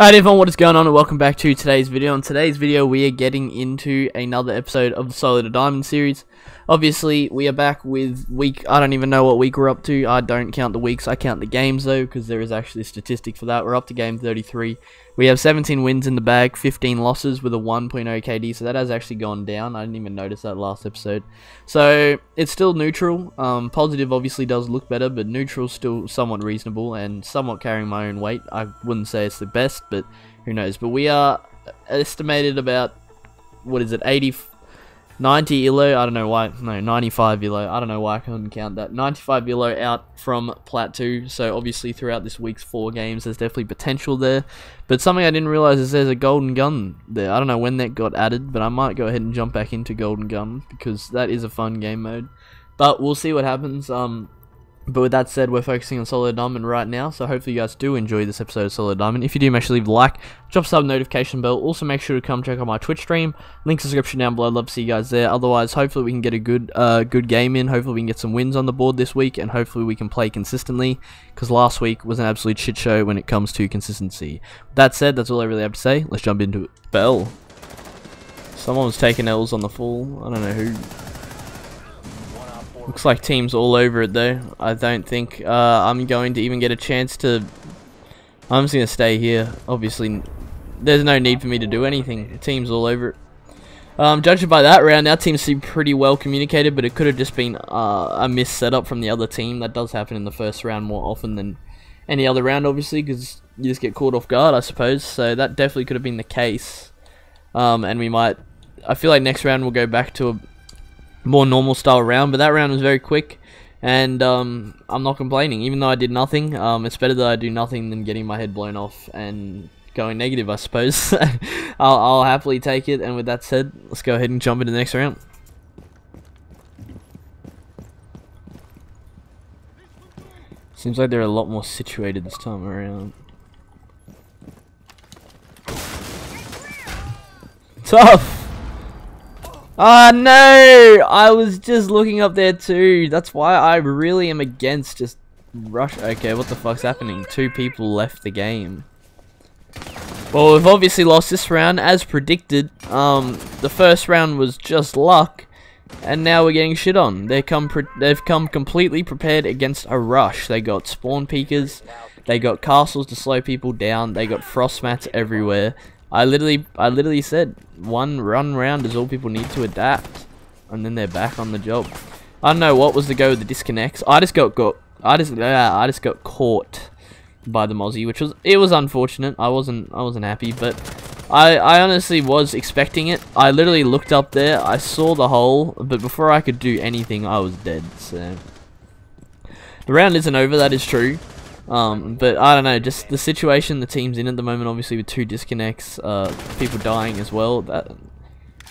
Alright everyone, what is going on and welcome back to today's video. On today's video we are getting into another episode of the Solid to Diamond series. Obviously we are back with week, I don't even know what week we're up to. I don't count the weeks, I count the games though, because there is actually a statistic for that. We're up to game 33. We have 17 wins in the bag, 15 losses with a 1.0 KD, so that has actually gone down. I didn't even notice that last episode. So it's still neutral. Positive obviously does look better, but neutral's still somewhat reasonable and somewhat carrying my own weight. I wouldn't say it's the best, but who knows. But we are estimated about, what is it, 90 ELO, I don't know why, no, 95 ELO, I don't know why I couldn't count that, 95 ELO out from Plat 2, so obviously throughout this week's 4 games there's definitely potential there, but something I didn't realise is there's a golden gun there. I don't know when that got added, but I might go ahead and jump back into golden gun, because that is a fun game mode, but we'll see what happens. But with that said, we're focusing on Solid Diamond right now, so hopefully you guys do enjoy this episode of Solid Diamond. If you do, make sure to leave a like, drop sub, notification bell. Also, make sure to come check out my Twitch stream. Link description down below. I'd love to see you guys there. Otherwise, hopefully we can get a good game in. Hopefully we can get some wins on the board this week, and hopefully we can play consistently, because last week was an absolute shit show when it comes to consistency. With that said, that's all I really have to say. Let's jump into it. Bell. Someone was taking L's on the full. I don't know who. Looks like teams all over it though. I don't think I'm going to even get a chance to... I'm just going to stay here. Obviously, there's no need for me to do anything. The team's all over it. Judging by that round, our team seemed pretty well communicated, but it could have just been a missed setup from the other team. That does happen in the first round more often than any other round, obviously, because you just get caught off guard, I suppose. So that definitely could have been the case. And we might... I feel like next round we'll go back to a more normal style round, but that round was very quick, and I'm not complaining. Even though I did nothing, it's better that I do nothing than getting my head blown off and going negative, I suppose. I'll happily take it, and with that said, let's go ahead and jump into the next round. Seems like they're a lot more situated this time around. Tough! Ah, no! I was just looking up there too. That's why I really am against just rush. Okay, what the fuck's happening? 2 people left the game. Well, we've obviously lost this round as predicted. The first round was just luck, and now we're getting shit on. They've come completely prepared against a rush. They got spawn peekers. They got castles to slow people down. They got frost mats everywhere. I literally said one run round is all people need to adapt, and then they're back on the job. I don't know what was the go with the disconnects. I just got caught by the Mozzie, which was, it was unfortunate. I wasn't happy, but I honestly was expecting it. I literally looked up there, I saw the hole, but before I could do anything, I was dead. So the round isn't over. That is true. But I don't know, just the situation the team's in at the moment, obviously with 2 disconnects, people dying as well. That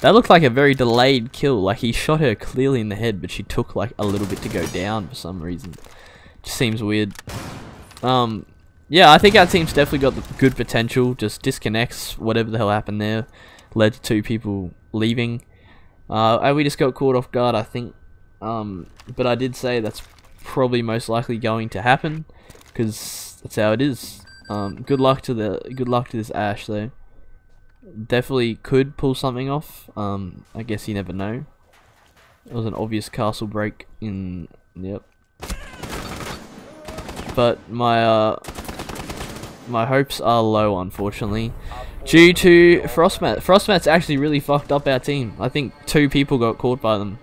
looked like a very delayed kill. Like, he shot her clearly in the head, but she took like a little bit to go down for some reason. Just seems weird. Yeah, I think our team's definitely got the good potential. Just disconnects, whatever the hell happened there, led to 2 people leaving. And we just got caught off guard, I think. But I did say that's probably most likely going to happen, because that's how it is. Good luck to this Ashe though. Definitely could pull something off. I guess you never know. It was an obvious castle break in. Yep. But my hopes are low, unfortunately, due to Frostmat. Frostmat's actually really fucked up our team. I think 2 people got caught by them,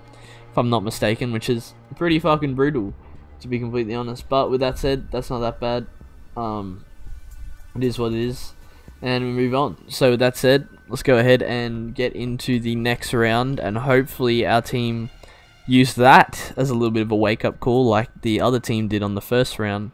if I'm not mistaken, which is pretty fucking brutal, to be completely honest. But with that said, that's not that bad. It is what it is, and we move on. So with that said, let's go ahead and get into the next round, and hopefully our team used that as a little bit of a wake-up call, like the other team did on the first round,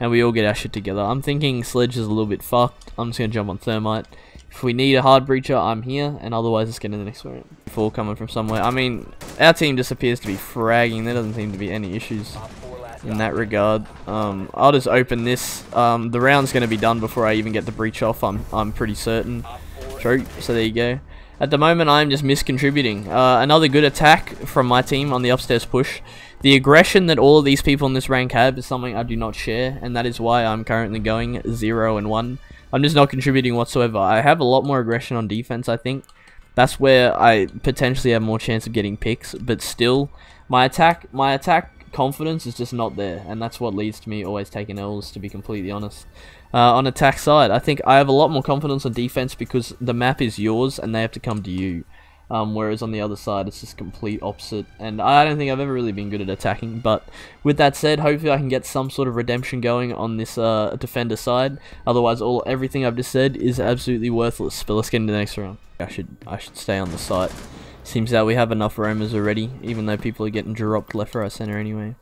and we all get our shit together. I'm thinking Sledge is a little bit fucked. I'm just gonna jump on Thermite. If we need a hard breacher, I'm here, and otherwise let's get into the next round. 4 coming from somewhere. I mean, our team just appears to be fragging. There doesn't seem to be any issues in that regard. I'll just open this. The round's going to be done before I even get the breach off, I'm pretty certain. True, so there you go. At the moment, I'm just miscontributing. Another good attack from my team on the upstairs push. The aggression that all of these people in this rank have is something I do not share, and that is why I'm currently going 0-1. I'm just not contributing whatsoever. I have a lot more aggression on defense, I think. That's where I potentially have more chance of getting picks, but still, my attack confidence is just not there, and that's what leads to me always taking L's, to be completely honest. On attack side, I think I have a lot more confidence on defense because the map is yours and they have to come to you. Whereas on the other side, it's just complete opposite, and I don't think I've ever really been good at attacking. But with that said, hopefully I can get some sort of redemption going on this defender side. Otherwise, everything I've just said is absolutely worthless. But let's get into the next round. I should stay on the site. Seems that we have enough roamers already, even though people are getting dropped left, right, center anyway.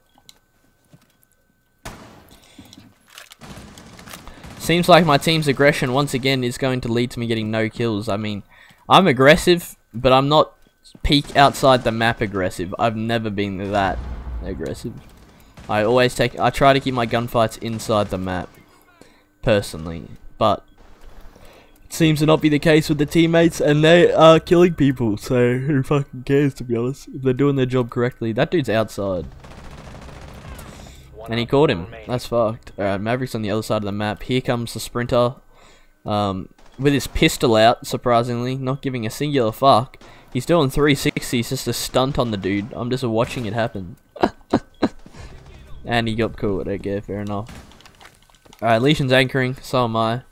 Seems like my team's aggression once again is going to lead to me getting no kills. I mean, I'm aggressive, but I'm not peak outside the map aggressive. I've never been that aggressive. I try to keep my gunfights inside the map, personally. But it seems to not be the case with the teammates, and they are killing people. So who fucking cares, to be honest? If they're doing their job correctly. That dude's outside, and he caught him. That's fucked. All right, Maverick's on the other side of the map. Here comes the sprinter. With his pistol out, surprisingly, not giving a singular fuck. He's doing 360s, just a stunt on the dude. I'm just watching it happen. And he got caught, okay, fair enough. Alright, Legion's anchoring, so am I.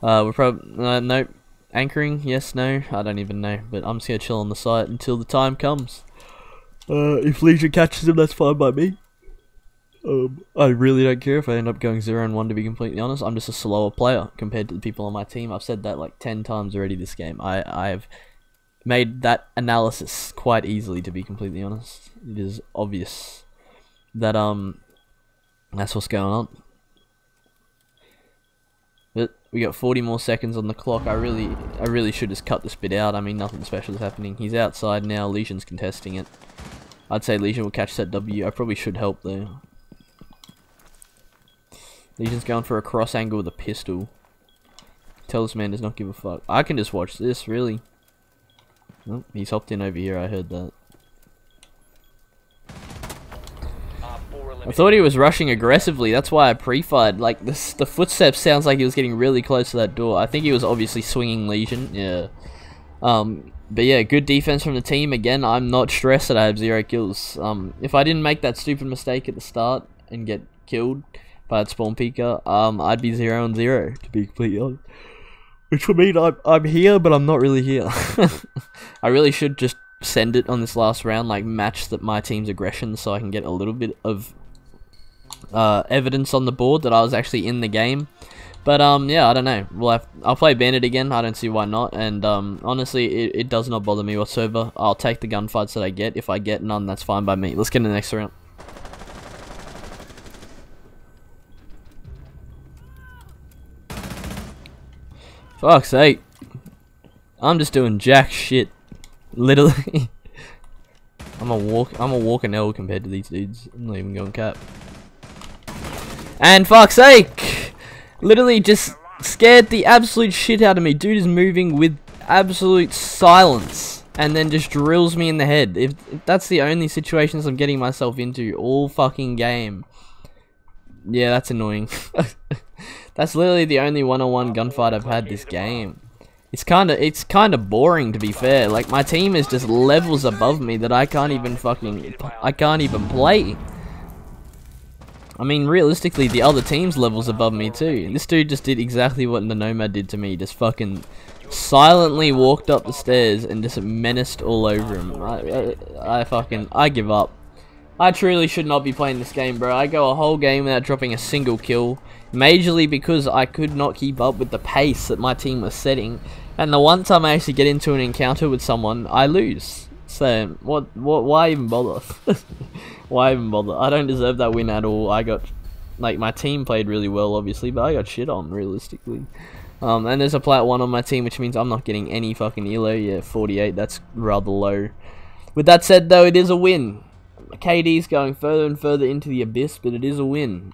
We're probably, nope. Anchoring, yes, no, I don't even know, but I'm just gonna chill on the site until the time comes. If Legion catches him, that's fine by me. I really don't care if I end up going 0-1, to be completely honest. I'm just a slower player compared to the people on my team. I've said that like 10 times already this game. I've made that analysis quite easily, to be completely honest. It is obvious that that's what's going on. But we got 40 more seconds on the clock. I really should just cut this bit out. I mean, nothing special is happening. He's outside now. Legion's contesting it. I'd say Legion will catch that W. I probably should help there. Legion's going for a cross angle with a pistol. Tell this man does not give a fuck. I can just watch this, really. Oh, he's hopped in over here, I heard that. I thought he was rushing aggressively, that's why I pre-fired. Like, the footsteps sounds like he was getting really close to that door. I think he was obviously swinging Legion, yeah. But yeah, good defense from the team. Again, I'm not stressed that I have 0 kills. If I didn't make that stupid mistake at the start and get killed by Spawn Peeker, I'd be 0-0, to be completely honest. Which would mean I'm here, but I'm not really here. I really should just send it on this last round, like match that my team's aggression, so I can get a little bit of evidence on the board that I was actually in the game. But yeah, I don't know. I'll play Bandit again. I don't see why not. And honestly, it does not bother me whatsoever. I'll take the gunfights that I get. If I get none, that's fine by me. Let's get into the next round. Fuck's sake. I'm just doing jack shit. Literally. I'm a walking L compared to these dudes. I'm not even going cap. And fuck's sake! Literally just scared the absolute shit out of me. Dude is moving with absolute silence and then just drills me in the head. If that's the only situations I'm getting myself into all fucking game. Yeah, that's annoying. That's literally the only one-on-one gunfight I've had this game. It's kind of boring, to be fair. Like, my team is just levels above me that I can't even play. I mean, realistically, the other team's levels above me too. This dude just did exactly what the Nomad did to me. Just fucking silently walked up the stairs and just menaced all over him. I give up. I truly should not be playing this game, bro. I go a whole game without dropping a single kill, majorly because I could not keep up with the pace that my team was setting, and the one time I actually get into an encounter with someone, I lose. So, why even bother? Why even bother? I don't deserve that win at all. I got, like, my team played really well, obviously, but I got shit on, realistically. And there's a plat 1 on my team, which means I'm not getting any fucking elo. Yeah, 48, that's rather low. With that said, though, it is a win. KD's going further and further into the abyss, but it is a win.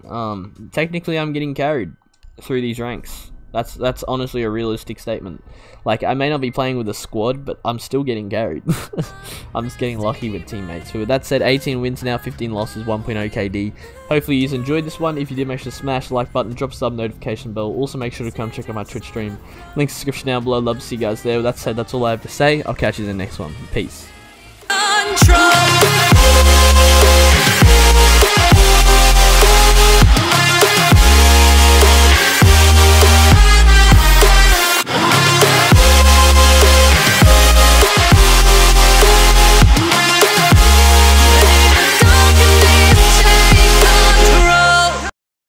Technically, I'm getting carried through these ranks. That's honestly a realistic statement. Like, I may not be playing with a squad, but I'm still getting carried. I'm just getting lucky with teammates. But with that said, 18 wins now, 15 losses, 1.0 KD. Hopefully you enjoyed this one. If you did, make sure to smash the like button, drop a sub, notification bell. Also, make sure to come check out my Twitch stream. Link in the description down below. Love to see you guys there. With that said, that's all I have to say. I'll catch you in the next one. Peace.